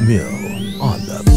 Mill on the